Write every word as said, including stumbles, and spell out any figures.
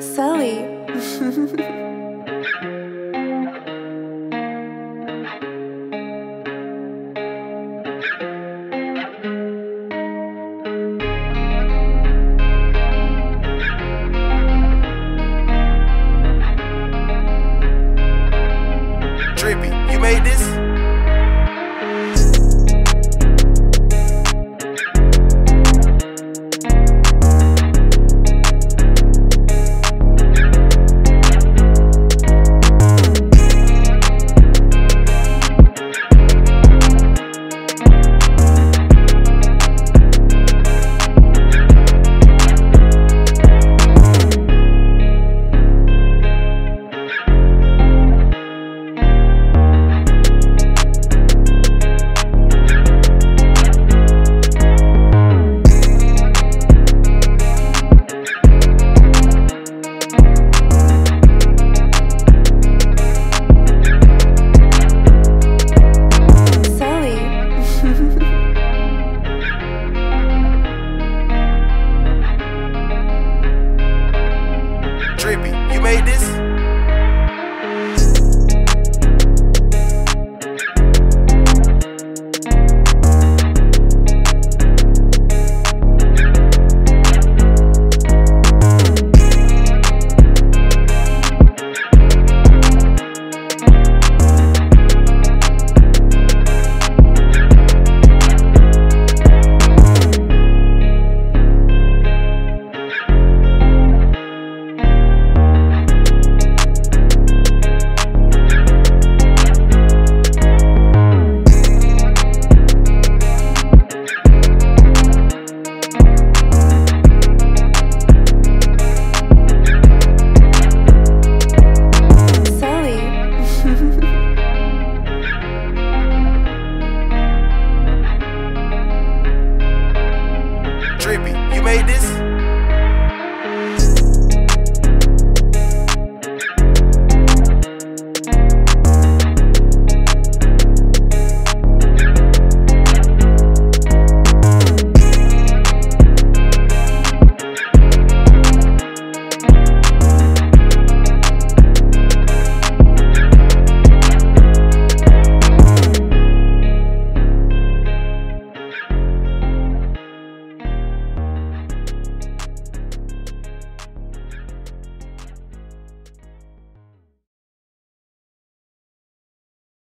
Sully. Drippy, you made this? Drippy, you made this? Drippy, you made this?